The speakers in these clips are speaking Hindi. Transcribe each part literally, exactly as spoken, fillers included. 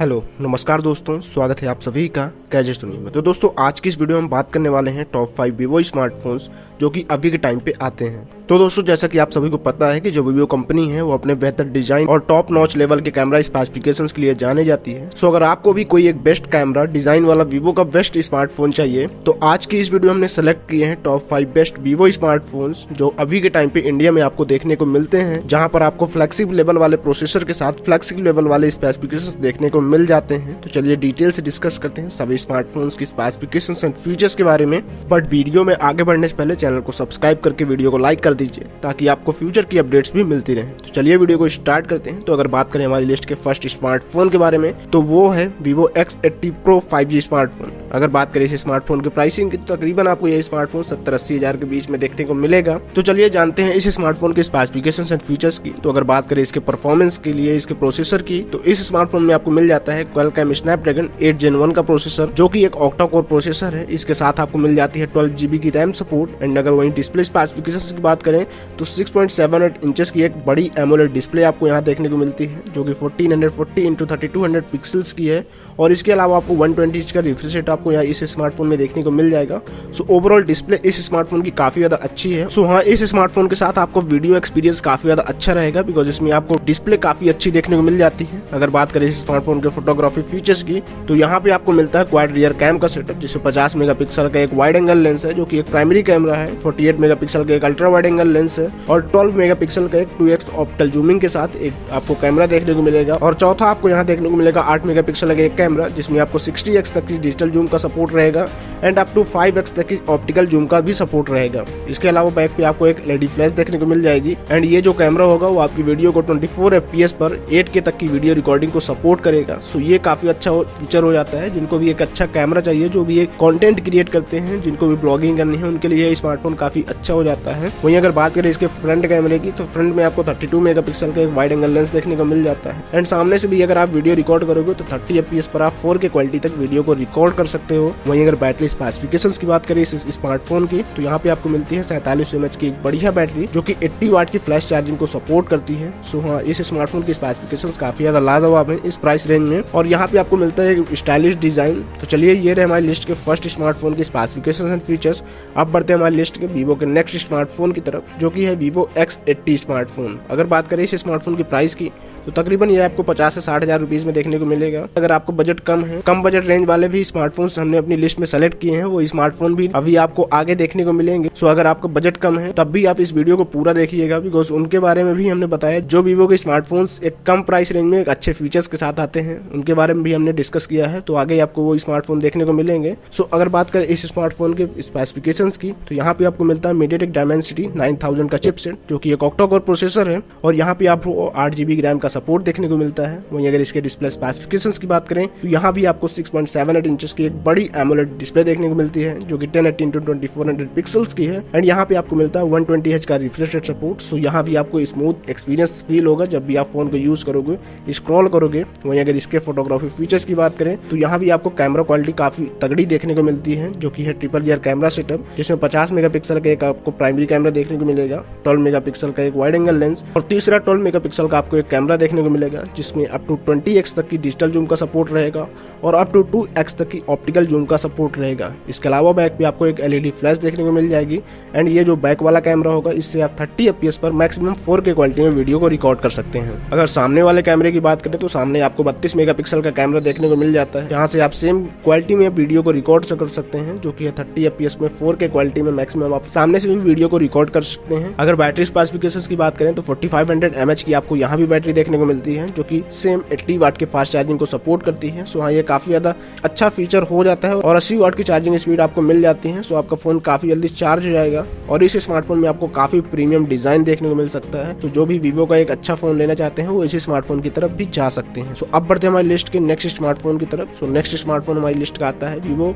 हेलो नमस्कार दोस्तों, स्वागत है आप सभी का गैजेट्स दुनिया में। तो दोस्तों आज की इस वीडियो में हम बात करने वाले हैं टॉप फाइव वीवो स्मार्टफोन्स जो कि अभी के टाइम पे आते हैं। तो दोस्तों जैसा कि आप सभी को पता है कि जो वीवो कंपनी है वो अपने बेहतर डिजाइन और टॉप नॉच लेवल के कैमरा स्पेसिफिकेशंस के लिए जाने जाती है। सो अगर आपको भी कोई एक बेस्ट कैमरा डिजाइन वाला वीवो का बेस्ट स्मार्टफोन चाहिए तो आज की इस वीडियो हमने सेलेक्ट किए हैं top five best Vivo smartphones जो अभी के टाइम पे इंडिया में आपको देखने को मिलते हैं, जहाँ पर आपको फ्लैगशिप लेवल वाले प्रोसेसर के साथ फ्लैगशिप लेवल वाले स्पेसिफिकेशंस देखने को मिल जाते हैं। तो चलिए डिटेल से डिस्कस करते हैं सभी स्मार्टफोन्स की स्पेसिफिकेशंस एंड फीचर्स के बारे में। बट वीडियो में आगे बढ़ने से पहले चैनल को सब्सक्राइब करके वीडियो को लाइक कर दीजिए ताकि आपको फ्यूचर की अपडेट्स भी मिलती रहे। तो चलिए वीडियो को स्टार्ट करते हैं। तो अगर बात करें हमारी लिस्ट के फर्स्ट स्मार्टफोन के बारे में तो वो है Vivo X अस्सी Pro फाइव जी स्मार्टफोन। अगर बात करें इस स्मार्टफोन की प्राइसिंग की तो तकरीबन आपको यह स्मार्टफोन सत्तर अस्सी हजार के बीच में देखने को मिलेगा। तो चलिए जानते हैं इस स्मार्टफोन के स्पेसिफिकेशंस एंड फीचर्स की। तो अगर बात करें इसके परफॉर्मेंस के लिए, इसके प्रोसेसर की, तो इस स्मार्टफोन में आपको मिल जाता है Qualcomm Snapdragon eight gen one का प्रोसेसर जो कि एक ऑक्टा कोर प्रोसेसर है। इसके साथ आपको मिल जाती है ट्वेल्व जीबी की रैम सपोर्ट। एंड अगर वहीं डिस्प्ले स्पेसिफिकेशंस की बात करें तो six point seven eight inches की एक बड़ी एमोलेड डिस्प्ले आपको यहाँ देखने को मिलती है जो कि fourteen forty into thirty two hundred pixels की है। और इसके अलावा आपको वन ट्वेंटी इंच का रिफ्रेश रेट आपको यहाँ इस स्मार्टफोन में देखने को मिल जाएगा। सो ओवरऑल डिस्प्ले इस स्मार्टफोन की काफी ज्यादा अच्छी है। सो हाँ, इस स्मार्टफोन के साथ आपको वीडियो एक्सपीरियंस काफी ज्यादा अच्छा रहेगा बिकॉज इसमें आपको डिस्प्ले काफी अच्छी देखने को मिल जाती है। अगर बात करें इस स्मार्टफोन के फोटोग्राफी फीचर्स की तो यहाँ पे आपको मिलता है क्वाड रियर कैम का सेटअप जिसमें पचास मेगापिक्सल का एक वाइड एंगल लेंस है जो कि एक प्राइमरी कैमरा है, अड़तालीस मेगापिक्सल का एक अल्ट्रा वाइड एंगल लेंस है और बारह मेगापिक्सल का एक टू एक्स ऑप्टिकल जूमिंग के साथ एक आपको कैमरा देखने को मिलेगा। और चौथा आपको यहाँ देखने को मिलेगा आठ मेगापिक्सल का एक कैमरा जिसमें आपको सिक्सटी एक्स तक की डिजिटल जूम का सपोर्ट रहेगा and up to five X तक की ऑप्टिकल जूम का भी सपोर्ट रहेगा। इसके अलावा बैक पे आपको एक एलईडी फ्लैश देखने को मिल जाएगी एंड ये जो कैमरा होगा वो आपकी वीडियो को twenty four F P S पर एट के तक की वीडियो रिकॉर्डिंग को सपोर्ट करेगा। सो ये काफी अच्छा फीचर हो जाता है। जिनको भी एक अच्छा कैमरा चाहिए, जो भी एक कंटेंट क्रिएट करते हैं, जिनको भी ब्लॉगिंग करनी है, उनके लिए ये स्मार्टफोन काफी अच्छा हो जाता है। वहीं अगर बात करें इसके फ्रंट कैमरे की तो फ्रंट में आपको थर्टी टू मेगापिक्सल का एक वाइड एंगल लेंस देखने को मिल जाता है एंड सामने से भी अगर आप वीडियो रिकॉर्ड करोगे तो थर्टी एफ पी एस पर आप फोर के क्वालिटी तक वीडियो को रिकॉर्ड कर सकते हो। वहीं अगर बैटरी स्पेसिफिकेशंस की बात करें इस स्मार्टफोन की तो यहाँ पे आपको मिलती है सैंतालीस एमएच की एक बढ़िया बैटरी जो की एट्टी वाट की फ्लैश चार्जिंग को सपोर्ट करती है। सो हाँ, इस स्मार्टफोन की स्पेसिफिकेशंस काफी ज्यादा लाजवाब है इस प्राइस रेंज में और यहाँ पे आपको मिलता है स्टाइलिश डिजाइन। तो चलिए ये रहे हमारी लिस्ट के फर्स्ट स्मार्टफोन के स्पेसिफिकेशंस एंड फीचर्स। अब बढ़ते हैं हमारी लिस्ट के वीवो के नेक्स्ट स्मार्टफोन की तरफ जो कि है वीवो एक्स अस्सी स्मार्टफोन। अगर बात करें इस स्मार्टफोन की प्राइस की तो तकरीबन ये आपको पचास से साठ हजार रुपीज में देखने को मिलेगा। अगर आपको बजट कम है, कम बजट रेंज वाले भी स्मार्टफोन हमने अपनी लिस्ट में सेलेक्ट किए हैं, वो स्मार्टफोन भी अभी आपको आगे देखने को मिलेंगे। सो अगर आपका बजट कम है तब भी आप इस वीडियो को पूरा देखिएगा बिकॉज उनके बारे में भी हमने बताया जो वीवो के स्मार्टफोन्स एक कम प्राइस रेंज में अच्छे फीचर्स के साथ आते हैं, उनके बारे में भी हमने डिस्कस किया है। तो आगे आपको वो स्मार्टफोन देखने को मिलेंगे। सो अगर बात करें इस स्मार्टफोन के स्पेसिफिकेशंस की तो यहाँ पे आपको मिलता है मीडियाटेक डायमेंसिटी नाइन थाउज़ेंड का चिपसेट जो कि एक ऑक्टा कोर प्रोसेसर है और यहाँ पे आपको आठ जीबी रैम का सपोर्ट देखने को मिलता है। वहीं अगर इसके डिस्प्ले स्पेसिफिकेशंस की बात करें तो यहाँ भी आपको six point seven eight inches की एक बड़ी एमोलेड डिस्प्ले देखने को मिलती है जो कि ten eighty into twenty four hundred pixels की है एंड यहाँ पे आपको मिलता है वन ट्वेंटी हर्ट्ज का रिफ्रेश रेट सपोर्ट। सो यहाँ भी आपको स्मूथ एक्सपीरियंस फील होगा जब भी आप फोन को यूज करोगे, स्क्रॉल करोगे। वहीं अगर इसके फोटोग्राफी फीचर्स की बात करें तो यहाँ भी आपको कैमरा क्वालिटी काफी तगड़ी देखने को मिलती है जो कि है ट्रिपल रियर कैमरा सेटअप जिसमें पचास मेगापिक्सल का एक आपको प्राइमरी कैमरा देखने को मिलेगा, ट्वेल्व मेगापिक्सल का एक वाइड एंगल लेंस और तीसरा ट्वेल्व मेगापिक्सल का आपको एक कैमरा देखने को मिलेगा जिसमें अप टू ट्वेंटी एक्स तक की डिजिटल जूम का सपोर्ट रहेगा और अप टू टू एक्स तक की ऑप्टिकल जूम का सपोर्ट रहेगा। इसके अलावा बैक पे आपको एक एलईडी फ्लैश देखने को मिल जाएगी एंड ये जो बैक वाला कैमरा होगा इससे आप थर्टी एफ पी एस पर मैक्सिमम फोर के क्वालिटी में वीडियो को रिकॉर्ड कर सकते हैं। अगर सामने वाले कैमरे की बात करें तो सामने आपको बत्तीस मेगापिक्सल का कैमरा देखने को मिल जाता है जहाँ से आप सेम क्वालिटी में वीडियो को रिकॉर्ड कर सकते हैं जो कि थर्टी एफ पी एस में फोर के क्वालिटी में मैक्सिमम आप सामने से भी वीडियो को रिकॉर्ड कर सकते हैं। अगर बैटरी स्पेसिफिकेशंस की बात करें तो forty five hundred M H की आपको यहाँ भी बैटरी देखने को मिलती है जो कि सेम एट्टी वाट के फास्ट चार्जिंग को सपोर्ट करती है। सो हाँ, ये काफी ज्यादा अच्छा फीचर हो जाता है और अस्सी वाट की चार्जिंग स्पीड आपको मिल जाती है। सो आपका फोन काफी जल्दी चार्ज हो जाएगा और इस स्मार्टफोन में आपको काफी प्रीमियम डिजाइन देखने को मिल सकता है। तो जो भी वीवो का एक अच्छा फोन लेना चाहते हैं वो इसी स्मार्टफोन की तरफ भी जा सकते हैं। सो अब बढ़ते हैं हमारी लिस्ट के नेक्स्ट स्मार्टफोन की तरफ। सो नेक्स्ट स्मार्टफोन हमारी लिस्ट का आता है Vivo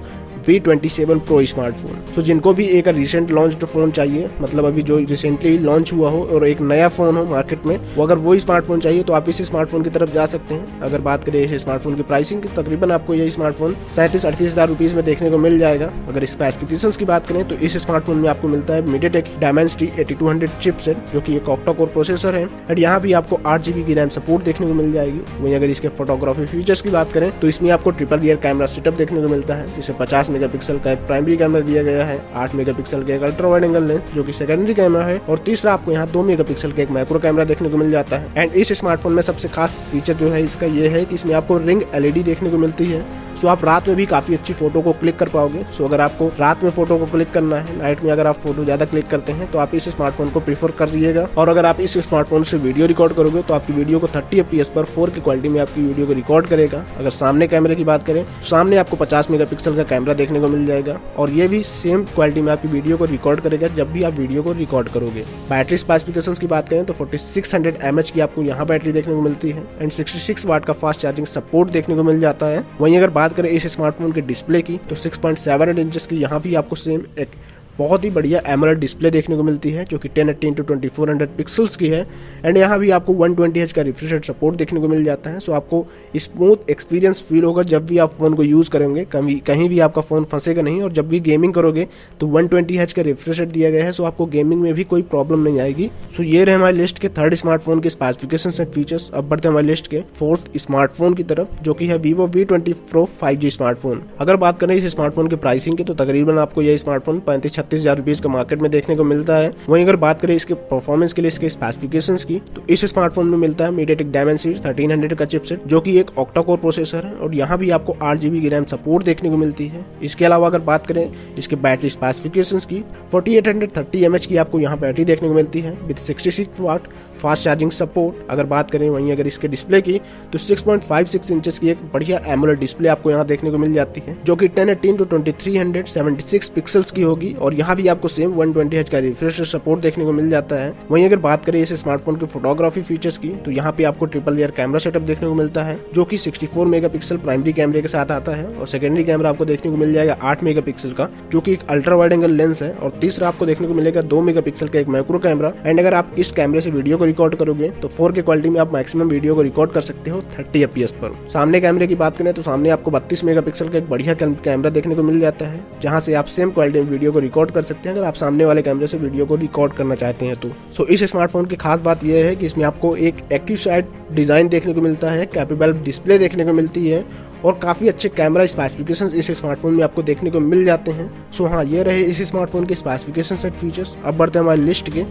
V twenty seven Pro smartphone. तो जिनको भी एक रिसेंट लॉन्च्ड फोन चाहिए, मतलब अभी जो रिसेंटली लॉन्च हुआ हो और एक नया फोन हो मार्केट में, वो अगर वो स्मार्टफोन चाहिए तो आप इस स्मार्टफोन की तरफ जा सकते हैं। अगर बात करें इस स्मार्टफोन की प्राइसिंग की, तकरीबन आपको यह स्मार्टफोन सैंतीस अड़तीस हजार रुपीज में देखने को मिल जाएगा। अगर स्पेसिफिकेशंस की बात करें तो इस स्मार्टफोन में आपको मिलता है MediaTek Dimensity eighty two hundred chipset, जो कि एक ऑक्टा कोर प्रोसेसर है, और यहाँ भी आपको आठ जीबी की रैम सपोर्ट देखने को मिल जाएगी। वहीं अगर इसके फोटोग्राफी फीचर्स की बात करें तो इसमें आपको ट्रिपल रियर कैमरा सेटअप देखने को मिलता है, जिसे पचास मेगापिक्सल का प्राइमरी कैमरा दिया गया है, आठ मेगापिक्सल का एक अल्ट्रा वाइड एंगल लेंस जो कि सेकेंडरी कैमरा है, और तीसरा आपको यहाँ दो मेगापिक्सल का एक माइक्रो कैमरा देखने को मिल जाता है। एंड इस स्मार्टफोन में सबसे खास फीचर जो है इसका ये है कि इसमें आपको रिंग एलईडी देखने को मिलती है, सो आप रात में भी काफी अच्छी फोटो को क्लिक कर पाओगे। सो अगर आपको रात में फोटो को क्लिक करना है, नाइट में अगर आप फोटो ज्यादा क्लिक करते हैं तो आप इस स्मार्टफोन को प्रीफर कर दीजिएगा। और अगर आप इस स्मार्टफोन से वीडियो रिकॉर्ड करोगे तो आपकी वीडियो को थर्टी एफ पी एस पर फोर की क्वालिटी में आपकी वीडियो को रिकॉर्ड करेगा। अगर सामने कैमरे की बात करें तो सामने आपको पचास मेगापिक्सल का कैमरा देखने को मिल जाएगा और ये भी सेम क्वालिटी में आपकी वीडियो को रिकॉर्ड करेगा जब भी आप वीडियो को रिकॉर्ड करोगे। बैटरी स्पेसिफिकेशंस की बात करें तो forty six hundred M H की आपको यहाँ बैटरी देखने को मिलती है एंड सिक्सटी सिक्स वाट का फास्ट चार्जिंग सपोर्ट देखने को मिल जाता है। वहीं अगर बात करें इस स्मार्टफोन के डिस्प्ले की तो सिक्स पॉइंट सेवन इंचेस की यहाँ भी आपको सेम एक बहुत ही बढ़िया एमोलेड डिस्प्ले देखने को मिलती है जो कि ten eighty into twenty four hundred pixels की है एंड यहाँ भी आपको वन ट्वेंटी हर्ट्ज का रिफ्रेश रेट सपोर्ट देखने को मिल जाता है। सो आपको स्मूथ एक्सपीरियंस फील होगा जब भी आप फोन को यूज़ करेंगे, कभी कहीं भी आपका फ़ोन फंसेगा नहीं, और जब भी गेमिंग करोगे तो वन ट्वेंटी हर्ट्ज का रिफ्रेश रेट दिया गया है, सो आपको गेमिंग में भी कोई प्रॉब्लम नहीं आएगी। सो ये रहे हमारे लिस्ट के थर्ड स्मार्टफोन के स्पेसिफिकेशंस एंड फीचर्स। अब बढ़ते हमारे लिस्ट के फोर्थ स्मार्टफोन की तरफ जो कि है Vivo V twenty pro five G smartphone. अगर बात करें इस स्मार्टफोन की प्राइसिंग की तो तकरीबन आपको यह स्मार्टफोन पैंतीस तीस हजार रुपीज का मार्केट में देखने को मिलता है। वहीं अगर बात करें इसके परफॉर्मेंस के लिए इसके स्पेसिफिकेशंस की तो इस स्मार्टफोन में मिलता है MediaTek Dimensity थर्टीन हंड्रेड का चिपसेट जो कि एक ऑक्टा कोर प्रोसेसर है और यहाँ भी आपको आठ जीबी की रैम सपोर्ट देखने को मिलती है। इसके अलावा अगर बात करें इसके बैटरी स्पेसिफिकेशंस की फोर्टी एट थर्टी एमएच की आपको यहाँ बैटरी देखने को मिलती है with sixty six watt fast charging support. अगर बात करें वहीं अगर इसके डिस्प्ले की तो six point five six inches की एक बढ़िया एमोलेड डिस्प्ले आपको यहाँ देखने को मिल जाती है जो कि ten eighty into twenty three hundred seventy six pixels की होगी और यहाँ भी आपको सेम वन ट्वेंटी हर्ट्ज का रिफ्रेश रेट सपोर्ट देखने को मिल जाता है। वहीं अगर बात करें इस स्मार्टफोन की फोटोग्राफी फीचर्स की तो यहाँ पे आपको ट्रिपल लेयर कैमरा सेटअप देखने को मिलता है जो कि सिक्सटी फोर मेगापिक्सल प्राइमरी कैमरे के साथ आता है और सेकेंडरी कैमरा आपको देखने को मिल जाएगा आठ मेगापिक्सल का जो कि एक अल्ट्रा वाइड एंगल लेंस है, और तीसरा आपको देखने को मिलेगा दो मेगापिक्सल का एक माइक्रो कैमरा। एंड अगर आप इस कैमरे से वीडियो को रिकॉर्ड करोगे तो फोर के क्वालिटी में आप मैक्सिमम वीडियो को रिकॉर्ड कर सकते हो थर्टी एफपीएस पर। सामने कैमरे की बात करें तो सामने आपको बत्तीस मेगापिक्सल का एक बढ़िया कैमरा देखने को मिल जाता है जहाँ से आप सेम क्वालिटी में वीडियो को रिकॉर्ड कर सकते हैं अगर आप सामने वाले कैमरे से वीडियो को रिकॉर्ड करना चाहते हैं तो। सो so, इस स्मार्टफोन की खास बात यह है कि इसमें आपको एक एक्यूसाइट डिजाइन देखने को मिलता है, कैपेबल डिस्प्ले देखने को मिलती है और काफ़ी अच्छे कैमरा स्पेसिफिकेशंस इस स्मार्टफोन में आपको देखने को मिल जाते हैं। सो so, हाँ ये रहे इस स्मार्टफोन के स्पेसिफिकेशंस एंड फीचर्स। अब बढ़ते हैं हमारे लिस्ट के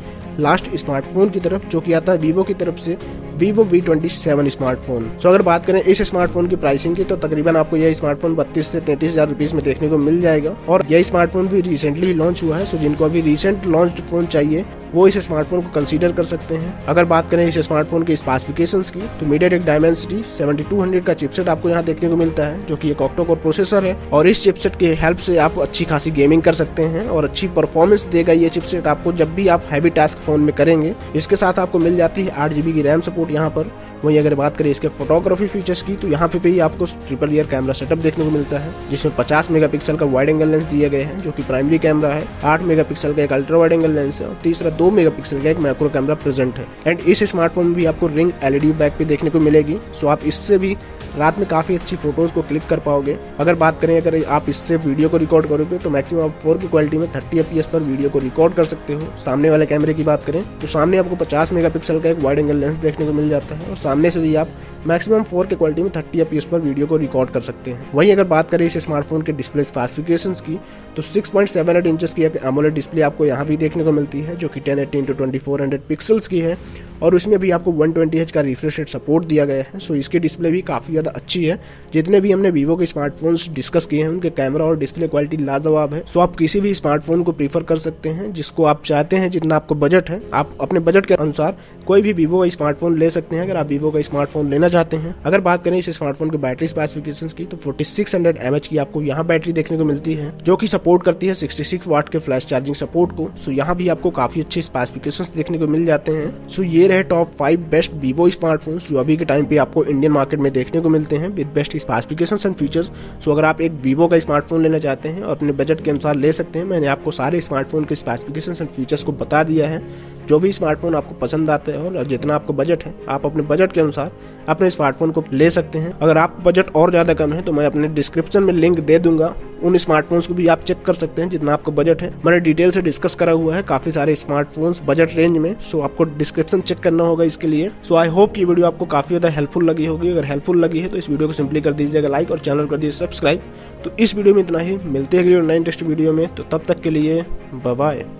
लास्ट स्मार्टफोन की तरफ जो कि आता है वीवो की तरफ से Vivo V twenty seven smartphone. So so, अगर बात करें इस स्मार्टफोन की प्राइसिंग की तो तकरीबन आपको यह स्मार्टफोन बत्तीस से तैंतीस हजार रुपीज में देखने को मिल जाएगा और यह स्मार्टफोन भी रिसेंटली लॉन्च हुआ है। सो so, जिनको अभी रिसेंट लॉन्च फोन चाहिए वो इस स्मार्टफोन को कंसीडर कर सकते हैं। अगर बात करें इस स्मार्टफोन के स्पेसिफिकेशंस की तो MediaTek Dimensity seventy two hundred का चिपसेट आपको यहाँ देखने को मिलता है जो कि एक ऑक्टा कोर प्रोसेसर है और इस चिपसेट के हेल्प से आप अच्छी खासी गेमिंग कर सकते हैं और अच्छी परफॉर्मेंस देगा ये चिपसेट आपको जब भी आप हैवी टास्क फोन में करेंगे। इसके साथ आपको मिल जाती है आठ जीबी की रैम सपोर्ट यहाँ पर। वहीं अगर बात करें इसके फोटोग्राफी फीचर्स की तो यहाँ पे भी आपको ट्रिपल लेयर कैमरा सेटअप देखने को मिलता है जिसमें पचास मेगापिक्सल का वाइड एंगल लेंस दिया गया है जो कि प्राइमरी कैमरा है, आठ मेगापिक्सल का एक अल्ट्रा वाइड एंगल लेंस है और तीसरा दो मेगापिक्सल का एक मैक्रो कैमरा प्रेजेंट है। एंड इस स्मार्टफोन में भी आपको रिंग एलईडी बैक पे देखने को मिलेगी, सो आप इससे भी रात में काफ़ी अच्छी फोटोज़ को क्लिक कर पाओगे। अगर बात करें अगर आप इससे वीडियो को रिकॉर्ड करोगे तो मैक्सिमम आप फोर की क्वालिटी में थर्टी एफ पी एस पर वीडियो को रिकॉर्ड कर सकते हो। सामने वाले कैमरे की बात करें तो सामने आपको पचास मेगापिक्सल का एक वाइड एंगल लेंस देखने को मिल जाता है और सामने से भी आप मैक्सिमम फोर के क्वालिटी में थर्टी एफ पी एस पर वीडियो को रिकॉर्ड कर सकते हैं। वहीं अगर बात करें इस स्मार्टफोन के डिस्प्ले स्पेसिफिकेशंस की तो six point seven eight inches की एक एमोलेड डिस्प्ले आपको यहाँ भी देखने को मिलती है जो कि ten eighty into twenty four hundred pixels की है और उसमें भी आपको वन ट्वेंटी हर्ट्ज का रिफ्रेश रेट सपोर्ट दिया गया है। सो इसकी डिस्प्ले भी काफ़ी ज़्यादा अच्छी है, जितने भी हमने वीवो के स्मार्टफोन्स डिस्कस किए हैं उनके कैमरा और डिस्प्ले क्वालिटी लाजवाब है। सो आप किसी भी स्मार्टफोन को प्रीफर कर सकते हैं जिसको आप चाहते हैं, जितना आपको बजट है आप अपने बजट के अनुसार कोई भी वीवो का स्मार्टफोन ले सकते हैं अगर आप वीवो का स्मार्टफोन लेना चाहते हैं। अगर बात करें इस स्मार्टफोन के बैटरी स्पेसिफिकेशंस की तो फोर्टी सिक्स हंड्रेड एमएच की आपको यहाँ बैटरी देखने को मिलती है जो कि सपोर्ट करती है सिक्सटी सिक्स वाट के फ्लैश चार्जिंग सपोर्ट को। सो यहाँ भी आपको काफी अच्छे स्पेसिफिकेशंस देखने को मिल जाते हैं। सो ये रहे top five best Vivo smartphones जो अभी के टाइम पे आपको इंडियन मार्केट में देखने को को मिलते हैं with best specifications and features. So अगर आप एक वीवो का स्मार्टफोन लेना चाहते हैं और अपने बजट के अनुसार ले सकते हैं। मैंने आपको सारे स्मार्टफोन के स्पेसिफिकेशंस एंड फीचर्स को बता दिया है। जो भी स्मार्टफोन आपको पसंद आता है और जितना आपका बजट है, आप अपने बजट के अनुसार अपने स्मार्टफोन को ले सकते हैं। अगर आप बजट और ज़्यादा कम है तो मैं अपने डिस्क्रिप्शन में लिंक दे दूंगा, उन स्मार्टफोन्स को भी आप चेक कर सकते हैं जितना आपका बजट है। मैंने डिटेल से डिस्कस करा हुआ है काफी सारे स्मार्टफोन्स बजट रेंज में। सो आपको डिस्क्रिप्शन चेक करना होगा इसके लिए। सो आई होप कि वीडियो आपको काफी ज़्यादा हेल्पफुल लगी होगी। अगर हेल्पफुल लगी है तो इस वीडियो को सिंपली कर दीजिएगा लाइक और चैनल कर दीजिए सब्सक्राइब। तो इस वीडियो में इतना ही, मिलते हैं अगले नए इंटरेस्टिंग वीडियो में। तो तब तक के लिए बाय बाय।